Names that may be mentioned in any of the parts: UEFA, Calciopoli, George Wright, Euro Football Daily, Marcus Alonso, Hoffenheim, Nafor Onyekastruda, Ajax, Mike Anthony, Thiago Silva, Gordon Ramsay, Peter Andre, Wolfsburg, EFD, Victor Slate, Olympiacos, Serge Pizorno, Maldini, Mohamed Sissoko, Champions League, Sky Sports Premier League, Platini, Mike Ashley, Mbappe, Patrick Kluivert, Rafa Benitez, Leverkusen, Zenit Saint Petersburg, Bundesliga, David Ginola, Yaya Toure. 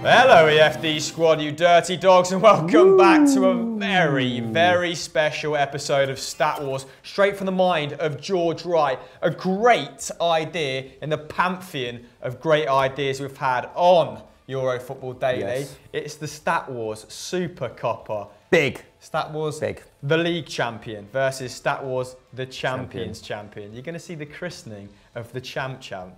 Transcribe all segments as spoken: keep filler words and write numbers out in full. Hello E F D squad, you dirty dogs, and welcome Ooh. back to a very, very special episode of Stat Wars, straight from the mind of George Wright. A great idea in the pantheon of great ideas we've had on Euro Football Daily. Yes. It's the Stat Wars Super Copper. Big. Stat Wars Big. The League Champion versus Stat Wars The Champions Champion. Champion. You're going to see the christening of the Champ Champ.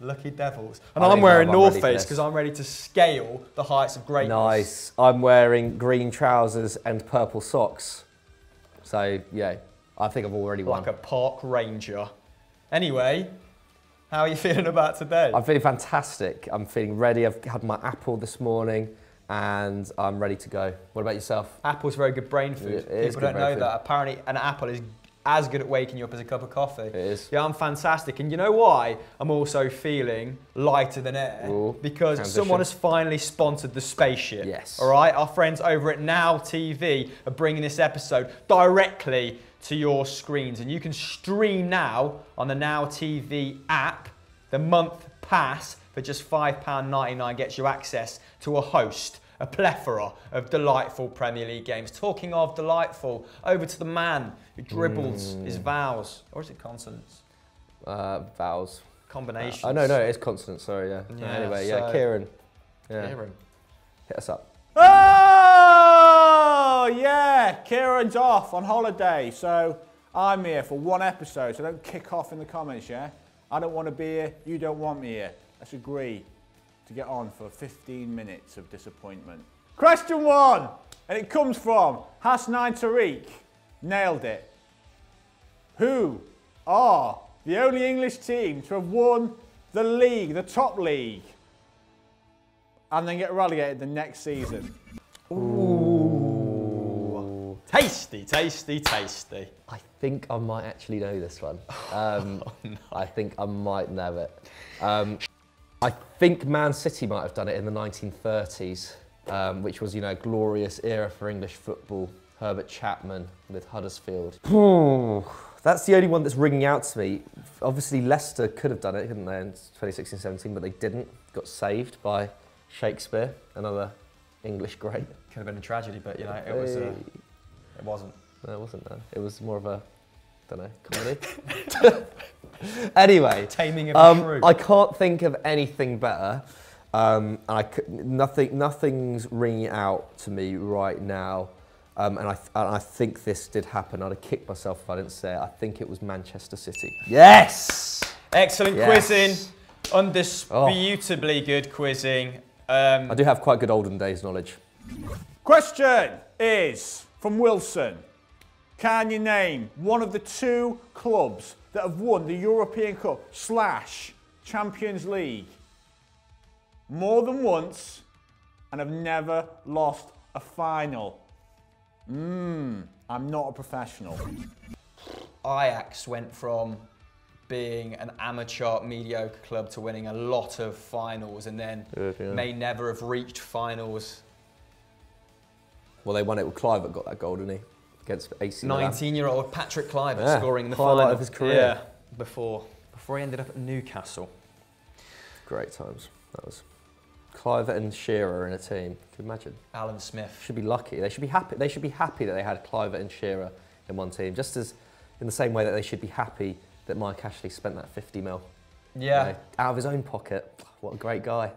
Lucky devils. And I I'm wearing I'm North Face because I'm ready to scale the heights of greatness. Nice. I'm wearing green trousers and purple socks. So, yeah, I think I've already won. Like a park ranger. Anyway, how are you feeling about today? I'm feeling fantastic. I'm feeling ready. I've had my apple this morning and I'm ready to go. What about yourself? Apple's very good brain food. It, it People don't know food. that. Apparently, an apple is as good at waking you up as a cup of coffee. It is. Yeah, I'm fantastic. And you know why? I'm also feeling lighter than air. Ooh, because transition. Someone has finally sponsored the spaceship. Yes. All right, our friends over at Now T V are bringing this episode directly to your screens. And you can stream now on the Now T V app. The month pass for just five pounds ninety-nine gets you access to a host, a plethora of delightful Premier League games. Talking of delightful, over to the man who dribbles mm. his vowels. Or is it consonants? Uh, vowels. Combinations. Uh, oh, no, no, it's consonants, sorry, yeah. yeah anyway, so yeah, Kieran. Yeah. Kieran. Hit us up. Oh, yeah, Kieran's off on holiday, so I'm here for one episode, so don't kick off in the comments, yeah? I don't want to be here, you don't want me here. Let's agree to get on for fifteen minutes of disappointment. Question one, and it comes from Hasnain Tariq. Nailed it. Who are the only English team to have won the league, the top league, and then get relegated the next season? Ooh. Tasty, tasty, tasty. I think I might actually know this one. Um, oh, no. I think I might know it. Um, I think Man City might have done it in the nineteen thirties, um, which was, you know, a glorious era for English football. Herbert Chapman with Huddersfield. That's the only one that's ringing out to me. Obviously, Leicester could have done it, couldn't they, in twenty sixteen seventeen, but they didn't. Got saved by Shakespeare, another English great. Could have been a tragedy, but, you know, it, was, uh, it wasn't. No, it wasn't, no. It was more of a, I don't know, comedy. Anyway, taming of um, the shrew. I can't think of anything better. Um, I c nothing, nothing's ringing out to me right now, um, and I th and I think this did happen. I'd have kicked myself if I didn't say it. I think it was Manchester City. Yes, excellent yes. quizzing, undisputably oh. good quizzing. Um, I do have quite good olden days knowledge. Question is from Wilson. Can you name one of the two clubs that have won the European Cup slash Champions League more than once and have never lost a final? Mmm, I'm not a professional. Ajax went from being an amateur, mediocre club to winning a lot of finals and then yeah. may never have reached finals. Well, they won it with Kluivert, got that goal, didn't he? Against A C Milan. nineteen-year-old Patrick Kluivert yeah, scoring the final of his career yeah, before before he ended up at Newcastle. Great times that was. Kluivert and Shearer in a team. Can you imagine? Alan Smith should be lucky. They should be happy. They should be happy that they had Kluivert and Shearer in one team. Just as in the same way that they should be happy that Mike Ashley spent that fifty mil. Yeah, you know, out of his own pocket. What a great guy.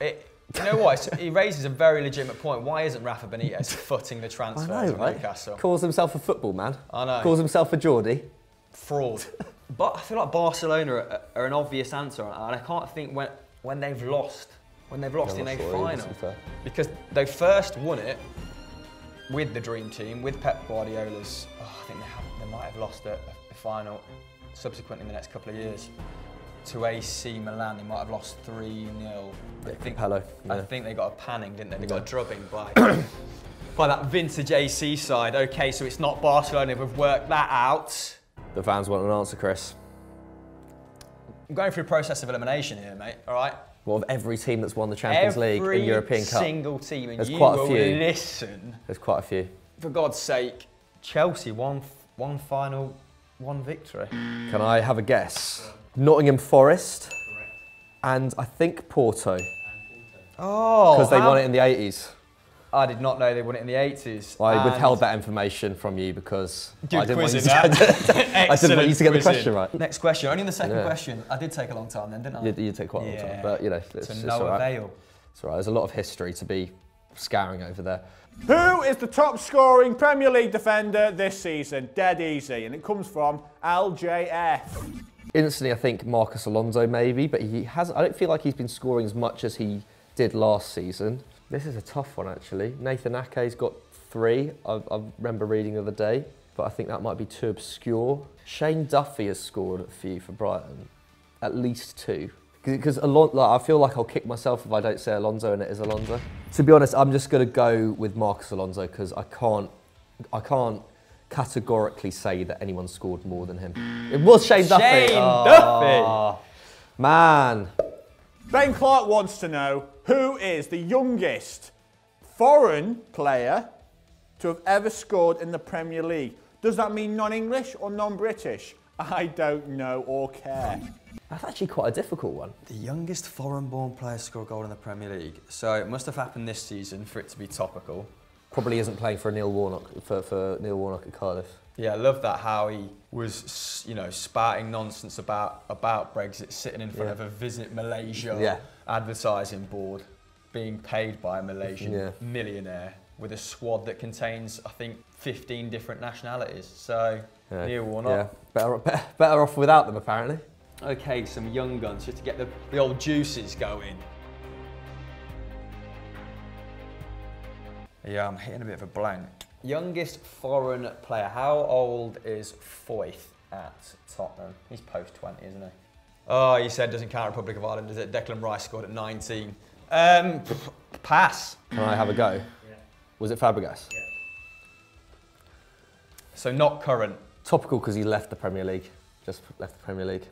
It, You know what? He raises a very legitimate point. Why isn't Rafa Benitez footing the transfer I know, to Newcastle? Right? Calls himself a football man. I know. Calls himself a Geordie. Fraud. But I feel like Barcelona are, are an obvious answer, and I can't think when when they've lost, when they've lost no, in a final, because they first won it with the dream team, with Pep Guardiola's. Oh, I think they, have, they might have lost a, a final subsequently in the next couple of years. To A C Milan, they might have lost three nil. I think, Hello. Yeah. I think they got a panning, didn't they? They got a drubbing by, by that vintage A C side. Okay, so it's not Barcelona. We've worked that out. The fans want an answer, Chris. I'm going through a process of elimination here, mate, all right? Well, of every team that's won the Champions every League and European Cup. Every single team, and There's you quite a will few. listen. There's quite a few. For God's sake, Chelsea won one final, one victory. Can I have a guess? Nottingham Forest, correct. And I think Porto. And Porto. Oh, because they won it in the eighties. I did not know they won it in the eighties. I withheld that information from you because I didn't want you to get the question right. Next question, only in the second yeah. question. I did take a long time then, didn't I? You did take quite a yeah. long time, but you know, it's, to it's no all right. avail. It's all right, there's a lot of history to be scouring over there. Who is the top scoring Premier League defender this season? Dead easy, and it comes from L J F. Instantly, I think Marcus Alonso maybe, but he has. I don't feel like he's been scoring as much as he did last season. This is a tough one, actually. Nathan Ake's got three. I, I remember reading the other day, but I think that might be too obscure. Shane Duffy has scored a few for Brighton, at least two. Because like, I feel like I'll kick myself if I don't say Alonso, and it is Alonso. To be honest, I'm just going to go with Marcus Alonso because I can't, I can't categorically say that anyone scored more than him. It was Shane Duffy. Shane oh, Duffy, man. Ben Clark wants to know, who is the youngest foreign player to have ever scored in the Premier League? Does that mean non-English or non-British? I don't know or care. That's actually quite a difficult one. The youngest foreign-born player to score a goal in the Premier League. So it must have happened this season for it to be topical. Probably isn't playing for Neil Warnock for, for Neil Warnock at Cardiff. Yeah, I love that how he was, you know, spouting nonsense about about Brexit, sitting in front yeah. of a Visit Malaysia yeah. advertising board, being paid by a Malaysian yeah. millionaire with a squad that contains, I think, fifteen different nationalities. So yeah. Neil Warnock, yeah. better, better better off without them apparently. Okay, some young guns just to get the the old juices going. Yeah, I'm hitting a bit of a blank. Youngest foreign player. How old is Foyth at Tottenham? He's post twenty, isn't he? Oh, you said doesn't count Republic of Ireland, does it? Declan Rice scored at nineteen. Um, pass. Can I have a go? Yeah. Was it Fabregas? Yeah. So not current. Topical because he left the Premier League. Just left the Premier League.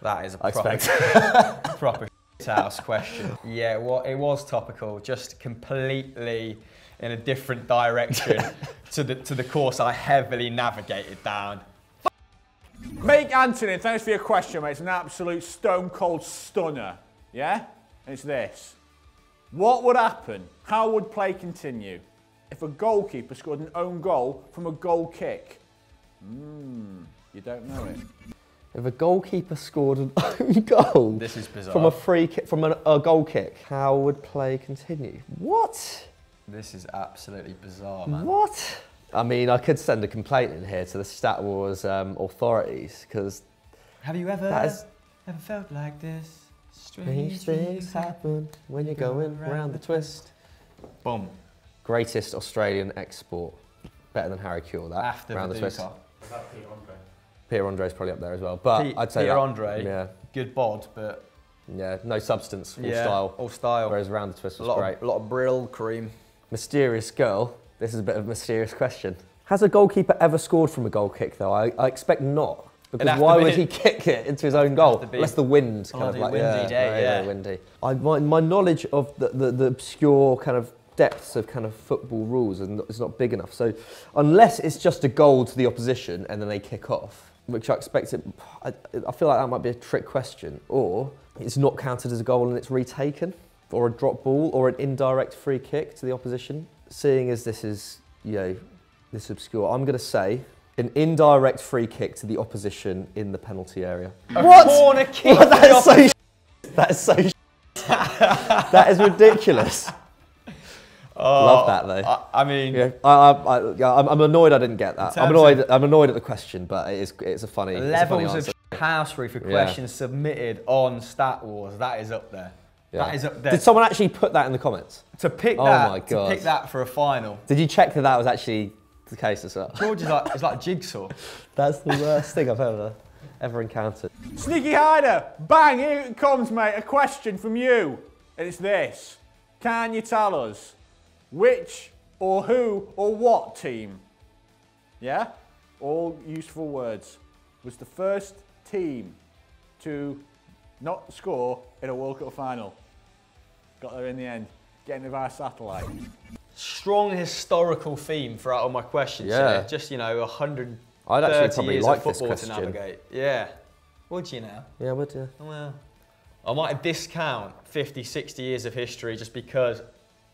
That is a I proper, expect. proper house question. Yeah, well, it was topical, just completely in a different direction to the to the course I heavily navigated down. Mike Anthony, thanks for your question, mate. It's an absolute stone cold stunner. Yeah? And it's this. What would happen? How would play continue if a goalkeeper scored an own goal from a goal kick? Mmm, you don't know it. If a goalkeeper scored an own goal this is bizarre. from a free kick, from a, a goal kick, how would play continue? What? This is absolutely bizarre, man. What? I mean, I could send a complaint in here to the Stat Wars um, authorities, because... Have you ever, is, ever felt like this? Strange, strange things happen when you're going round, round the twist. Boom. Greatest Australian export. Better than Harry Kewell, that. After round the, the twist. Was that Peter Andre? Peter Andre's probably up there as well, but Pete, I'd say Peter that, Andre, yeah. good bod, but... Yeah, no substance, all yeah, style. all style. Whereas round the twist was a lot great. Of, a lot of brill cream. Mysterious girl. This is a bit of a mysterious question. Has a goalkeeper ever scored from a goal kick, though? I, I expect not. Because why would he kick it into his own goal? Unless the wind kind of like... windy yeah, day, yeah. yeah. windy. I, my, my knowledge of the, the, the obscure kind of depths of kind of football rules and it's not big enough. So unless it's just a goal to the opposition and then they kick off, which I expect it... I, I feel like that might be a trick question. Or it's not counted as a goal and it's retaken. Or a drop ball, or an indirect free kick to the opposition. Seeing as this is, you know, this obscure, I'm going to say an indirect free kick to the opposition in the penalty area. A what? Corner kick. What? That is so sh That is so sh That is ridiculous. Oh, love that though. I, I mean, yeah, I, I, I, I'm annoyed I didn't get that. I'm annoyed. I'm annoyed at the question, but it is. It's a funny. Levels it's a funny of housery for questions yeah. submitted on Stat Wars. That is up there. Yeah. That is up there. Did someone actually put that in the comments? To pick oh that, my God. to pick that for a final. Did you check that that was actually the case as well? George is like, it's like jigsaw. That's the worst thing I've ever, ever encountered. Sneaky hider, bang, here it comes, mate. A question from you, and it's this. Can you tell us which or who or what team, yeah? All useful words, was the first team to not score in a World Cup final. Got there in the end, getting it via satellite. Strong historical theme for all my questions. Yeah. So just, you know, one hundred thirty I'd actually probably years like of football this question. to navigate. Yeah. Would you now? Yeah, would you? Well, I might discount fifty, sixty years of history just because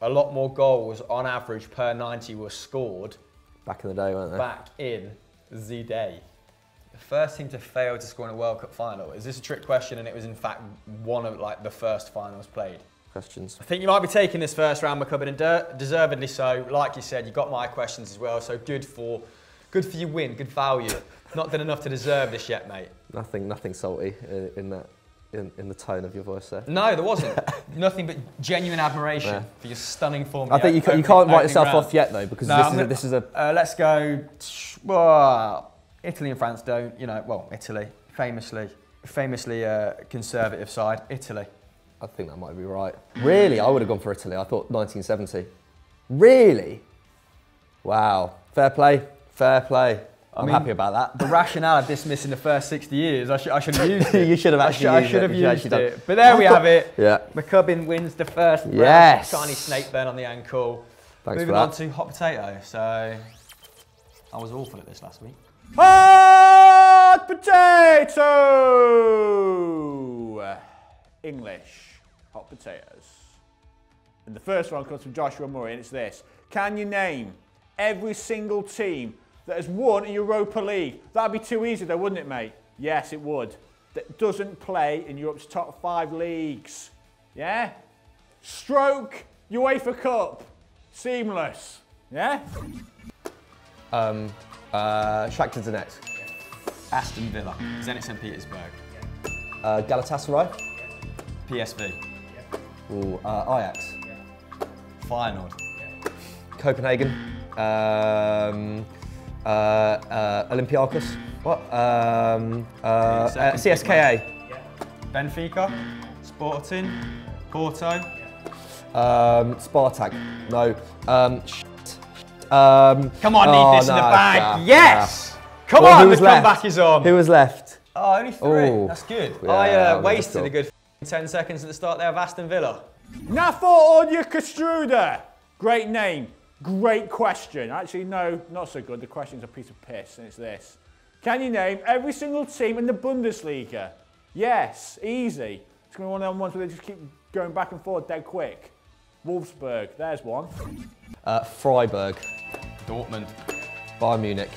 a lot more goals on average per ninety were scored. Back in the day, weren't they? Back in the day. The first team to fail to score in a World Cup final. Is this a trick question? And it was in fact one of like the first finals played. Questions. I think you might be taking this first round, McCubbin, and deservedly so. Like you said, you got my questions as well, so good for good for your win, good value. Not done enough to deserve this yet, mate. Nothing, nothing salty in that. In, in the tone of your voice there. No, there wasn't. Nothing but genuine admiration yeah. for your stunning form. I think you, opening, you can't write yourself round. Off yet, though, because no, this, is gonna, a, this is a... Uh, let's go... Well, Italy and France don't, you know, well, Italy, famously, famously uh, conservative side, Italy. I think that might be right. Really? I would have gone for Italy. I thought nineteen seventy. Really? Wow. Fair play. Fair play. I'm I mean, happy about that. The rationale of dismissing the first sixty years, I should I should have used it. You should have actually I should, used I should it. have used, used it. Done. But there we have it. Yeah. McCubbin wins the first yes. round. Shiny snake burn on the ankle. Thanks Moving for that. on to hot potato. So I was awful at this last week. Hot potato. English hot potatoes. And the first one comes from Joshua Murray, and it's this: can you name every single team that has won a Europa League? That'd be too easy though, wouldn't it, mate? Yes, it would. That doesn't play in Europe's top five leagues. Yeah? Stroke, UEFA Cup. Seamless. Yeah? Um, uh, Shakhtar Donetsk. Aston Villa. Zenit Saint Petersburg. Uh, Galatasaray. P S V. Ooh, uh, Ajax. Feyenoord. Copenhagen. Um... Uh, uh, Olympiacos, what? Um, uh, uh, C S K A. Yeah. Benfica, Sporting, Porto. Um, Spartak, no. Um, shit. Um, come on, oh, need this no, in the bag. No, yes! No. Come well, on, the left? comeback is on. Who was left? Oh, only three, Ooh. That's good. Yeah, I uh, wasted a good ten seconds at the start there of Aston Villa. Nafor Onyekastruda, great name. Great question. Actually, no, not so good. The question's a piece of piss, and it's this. Can you name every single team in the Bundesliga? Yes, easy. It's going to be one of them ones where they just keep going back and forth dead quick. Wolfsburg, there's one. Uh, Freiburg. Dortmund. Bayern Munich.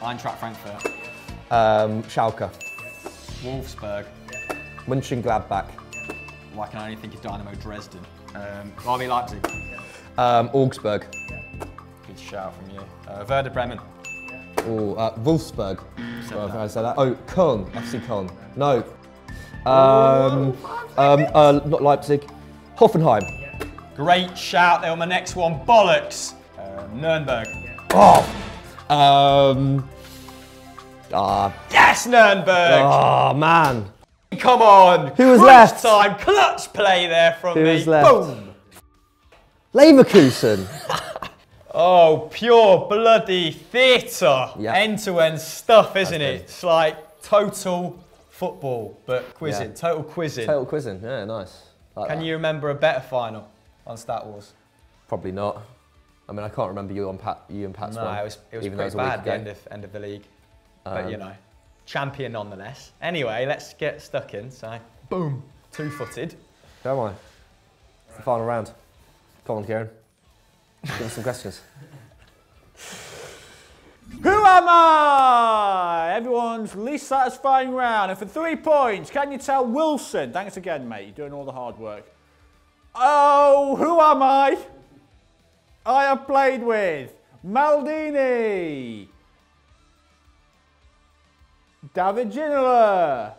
Eintracht Frankfurt. Um, Schalke. Wolfsburg. Mönchengladbach. Well, I can only think of Dynamo Dresden. Um, R B Leipzig. Um, Augsburg. Yeah. Good shout from you. Uh, Werder Bremen. Yeah. Oh, uh, Wolfsburg. Well, I say that. Oh, Köln. F C Köln. No. Um, oh, um, uh, not Leipzig. Hoffenheim. Yeah. Great shout. They were my next one. Bollocks. Uh, Nuremberg. Yeah. Oh. Um. Ah. Yes, Nuremberg. Oh man. Come on. Who was Crunch left? Time clutch play there from Who me. Who was left? Boom. Leverkusen. Oh, pure bloody theatre. Yeah. End-to-end stuff, isn't That's it? Good. It's like total football, but quizzing. Yeah. Total quizzing. Total quizzing, yeah, nice. Like Can that. you remember a better final on Stat Wars? Probably not. I mean, I can't remember you, on Pat, you and Pat's no, one. No, it was, it was pretty was bad at the end of, end of the league. Um, but, you know, champion nonetheless. Anyway, let's get stuck in. So, boom, two-footed. Don't mind. It's the final round. Come on, Kieran. Give us some questions. Who am I? Everyone's least satisfying round. And for three points, can you tell Wilson? Thanks again, mate. You're doing all the hard work. Oh, who am I? I have played with Maldini, David Ginola,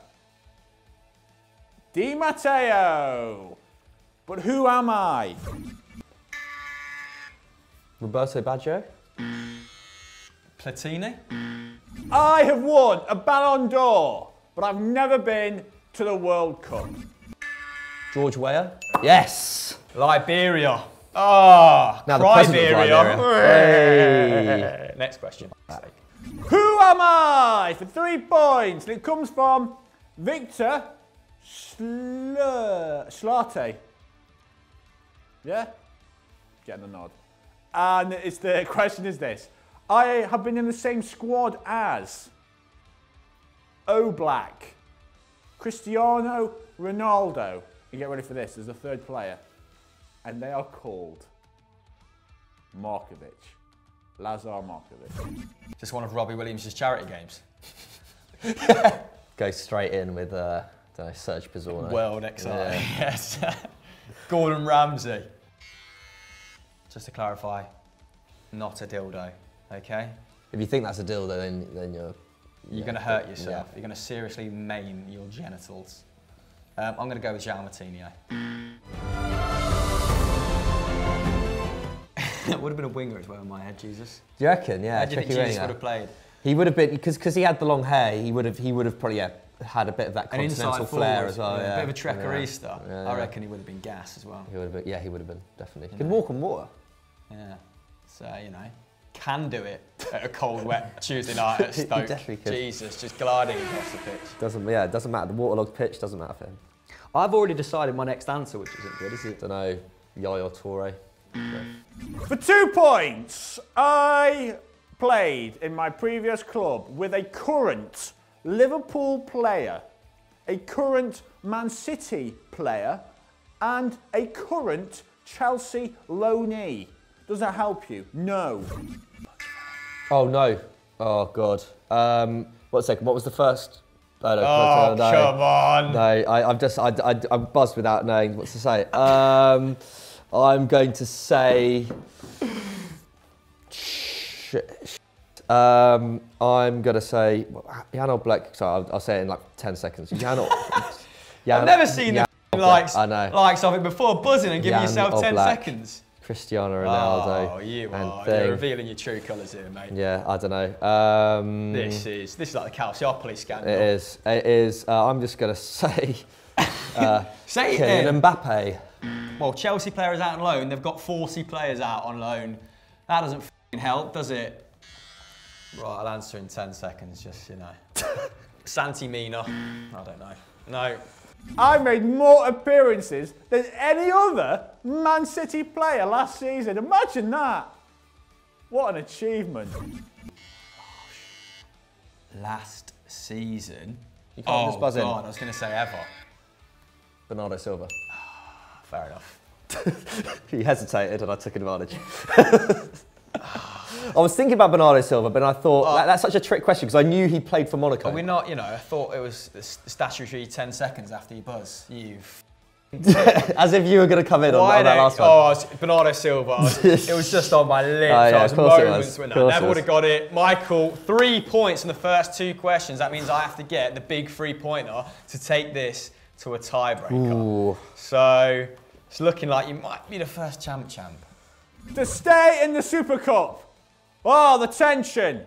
Di Matteo. But who am I? Roberto Baggio? Platini? I have won a Ballon d'Or, but I've never been to the World Cup. George Weah? Yes! Liberia. Ah, oh, Liberia. Hey. Next question. Who am I? For three points, and it comes from Victor Slate. Yeah? Getting a nod. And it's the question is this. I have been in the same squad as Oblak, Cristiano Ronaldo. You get ready for this, as the third player. And they are called Markovic. Lazar Markovic. Just one of Robbie Williams' charity games. Go straight in with uh, Serge Pizorno. World X R, yeah. Yes. Gordon Ramsay. Just to clarify, not a dildo, okay? If you think that's a dildo, then, then you're... You're yeah, going to hurt yourself. Yeah. You're going to seriously maim your genitals. Um, I'm going to go with João Moutinho. It would have been a winger as well in my head, Jesus. Do you reckon? Yeah. How do you think Jesus would have played? He would have been, because he had the long hair, he would have, he would have probably yeah, had a bit of that continental flair forward, as well. Yeah. A bit of a trekkerista. Yeah. Yeah. I reckon he would have been gas as well. He would have been, yeah, he would have been, definitely. He could walk on water. Yeah. So, you know, can do it at a cold, wet Tuesday night at Stoke. He definitely could. Jesus, just gliding across the pitch. Doesn't, yeah, it doesn't matter. The waterlogged pitch doesn't matter for him. I've already decided my next answer, which isn't good, is it? I don't know, Yaya Toure. For two points, I played in my previous club with a current Liverpool player, a current Man City player, and a current Chelsea loanee. Does that help you? No. Oh, no. Oh, God. Um, one second, what was the first? Oh, no, oh no, come no. on. No, I, I've just, I, I, I'm buzzed without knowing what to say. Um... I'm going to say, um, I'm going to say, Janot Black, sorry, I'll, I'll say it in like ten seconds. Janot, Jan, I've never seen Jan the likes, I know. likes of it before, buzzing and giving Jan yourself ten seconds. Cristiano Ronaldo. Oh, you are, you're revealing your true colours here, mate. Yeah, I don't know. Um, this is, this is like the Calciopoli scandal. It is, it is, uh, I'm just going to say, uh, say it in. Mbappe. Well, Chelsea players out on loan, they've got forty players out on loan. That doesn't f***ing help, does it? Right, I'll answer in ten seconds, just, you know. Santi Mina. I don't know. No. I made more appearances than any other Man City player last season. Imagine that. What an achievement. Last season? You can't oh, just buzz in. God, I was going to say ever. Bernardo Silva. Fair enough. He hesitated and I took advantage. I was thinking about Bernardo Silva, but I thought, uh, that, that's such a trick question because I knew he played for Monaco. We're not, you know, I thought it was statutory ten seconds after you buzz. You as if you were going to come in Why on, on that last one. Oh, Bernardo Silva. It was just on my lips. Oh, yeah, I was moments when I never would have got it. Michael, three points in the first two questions. That means I have to get the big three-pointer to take this to a tiebreaker. So... it's looking like you might be the first champ champ. To stay in the Super Cup. Oh, the tension.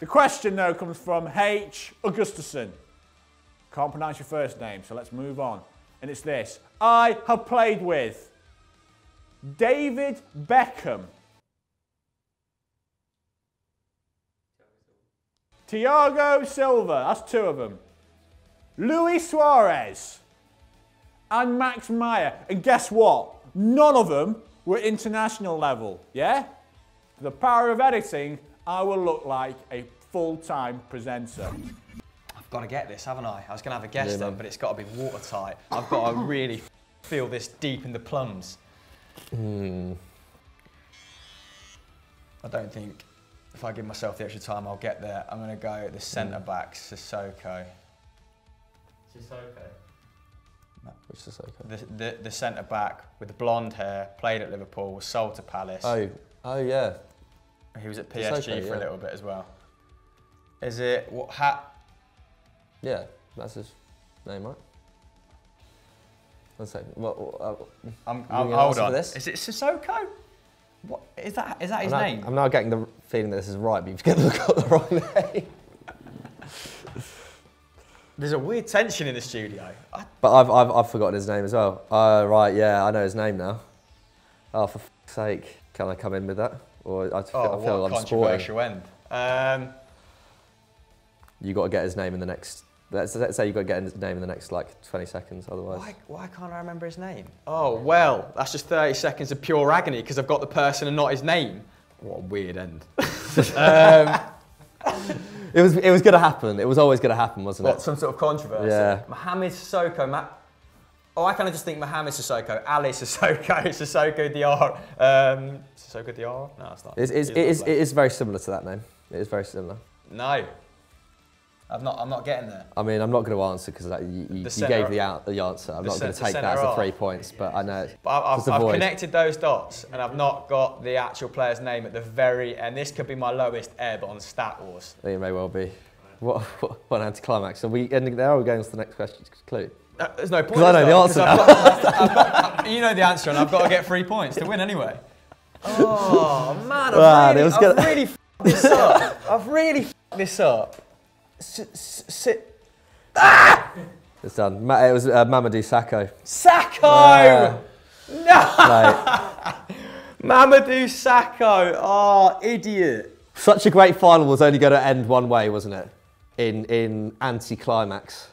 The question, though, comes from H. Augustusson. Can't pronounce your first name, so let's move on. And it's this. I have played with David Beckham, Thiago Silva, that's two of them, Luis Suarez, and Max Meyer, and guess what? None of them were international level, yeah? For the power of editing, I will look like a full-time presenter. I've got to get this, haven't I? I was going to have a guess yeah, then, man. But it's got to be watertight. I've got to really feel this deep in the plums. Mm. I don't think if I give myself the extra time, I'll get there. I'm going to go the centre-back, Sissoko. Sissoko? Which is okay. The, the, the centre-back with the blonde hair, played at Liverpool, was sold to Palace. Oh, oh yeah. He was at P S G okay, for yeah. a little bit as well. Is it, what, hat? Yeah, that's his name, right? One second, what, what, what I'm, I'm, hold on, this? Is it Sissoko? What, is that, is that his I'm name? Now, I'm now getting the feeling that this is right, but you've got the wrong name. There's a weird tension in the studio. I... But I've, I've, I've forgotten his name as well. Oh, right, yeah, I know his name now. Oh, for f***'s sake, can I come in with that? Or I, oh, I feel like I'm controversial end. Um... You've got to get his name in the next... Let's, let's say you've got to get his name in the next, like, twenty seconds, otherwise... Why, why can't I remember his name? Oh, well, that's just thirty seconds of pure agony because I've got the person and not his name. What a weird end. um, It was it was going to happen. It was always going to happen, wasn't what, it? What, some sort of controversy? Yeah. Mohamed Sissoko. Ma oh, I kind of just think Mohamed Sissoko, Ali Sissoko, Sissoko Diarra. Um, Sissoko Diarra? No, it's not. It's, it's, it, is, it is very similar to that name. It is very similar. No. I'm not, I'm not getting there. I mean, I'm not going to answer because like, you, you, you gave the, out, the answer. I'm the not going to take that as the three points, but I know. But I've, I've, I've connected those dots and I've not got the actual player's name at the very end. This could be my lowest ebb on Stat Wars. It may well be. What, what, what an anticlimax. Are we ending there or are we going on to the next question? Clue. Uh, there's no point. Because I know not, the answer I've got, I've got, I've, You know the answer and I've got to get three points to win anyway. Oh, man, I've wow, really, I've gonna... really f***ed this up. I've really f***ed this up. Sit. Ah! It's done. Ma it was uh, Mamadou Sakho. Sakho! Uh, no! Mamadou Sakho. Oh, idiot. Such a great final was only going to end one way, wasn't it? In, in anti-climax.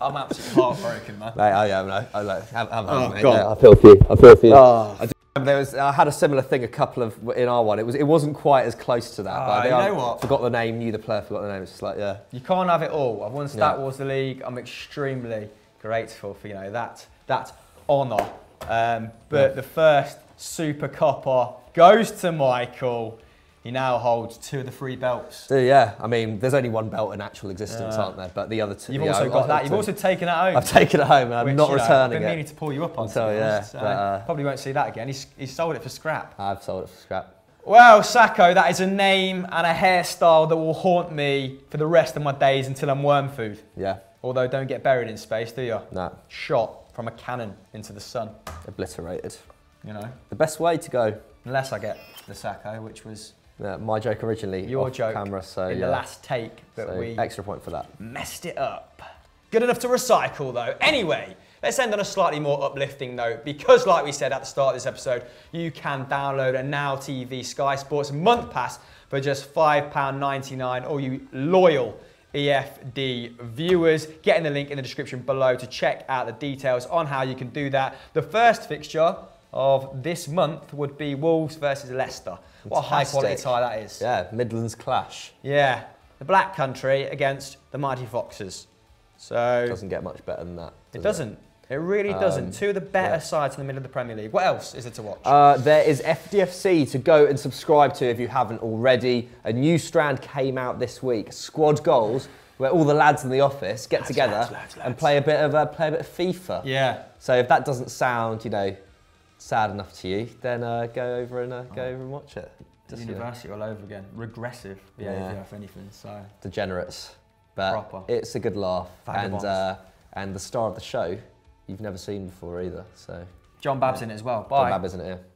I'm absolutely heartbroken, man. Mate, I am. I, I, I, I'm, I'm, oh, mate. God. Yeah, I feel for you. I feel for you. Oh. I There was, I had a similar thing a couple of in our one. It was, it wasn't quite as close to that. Uh, but you know what? Forgot the name, knew the player, forgot the name. It's just like, yeah. You can't have it all. I've won Stat yeah. Wars the League. I'm extremely grateful for you know that that honour. Um, but yeah. the first Super Copper goes to Michael. He now holds two of the three belts. So, yeah, I mean, there's only one belt in actual existence, yeah. aren't there? But the other two. You've you also know, got that. You've two. also taken it home. I've taken it home, and I'm Which, not you know, returning I've been it. Meaning to pull you up on. So yeah, so but, uh, probably won't see that again. He's he's sold it for scrap. I've sold it for scrap. Well, Sakho, that is a name and a hairstyle that will haunt me for the rest of my days until I'm worm food. Yeah. Although, don't get buried in space, do you? No. Shot from a cannon into the sun. Obliterated. You know. The best way to go. Unless I get the Sakho, which was. Yeah, my joke originally, your joke camera, so in yeah. the last take, but so we extra point for that. Messed it up. Good enough to recycle though. Anyway, let's end on a slightly more uplifting note because, like we said at the start of this episode, you can download a Now T V Sky Sports month pass for just five pounds ninety-nine. All you loyal E F D viewers, get in the link in the description below to check out the details on how you can do that. The first fixture of this month would be Wolves versus Leicester. Fantastic. What a high quality tie that is. Yeah, Midlands clash. Yeah, the Black Country against the Mighty Foxes. So it doesn't get much better than that. Does it doesn't. It, it really um, doesn't. Two of the better yeah. sides in the middle of the Premier League. What else is there to watch? Uh, there is F D F C to go and subscribe to if you haven't already. A new strand came out this week, Squad Goals, where all the lads in the office get lads, together lads, lads, lads. and play a bit of uh, play a bit of FIFA. Yeah. So if that doesn't sound, you know, sad enough to you, then uh, go over and uh, go oh. over and watch it. Just University you know. all over again. Regressive behaviour, yeah. if anything. So degenerates, but Proper. it's a good laugh. Vagabonds. And uh, and the star of the show, you've never seen before either. So John Babb's yeah. in it as well. Bye. John Babb isn't it?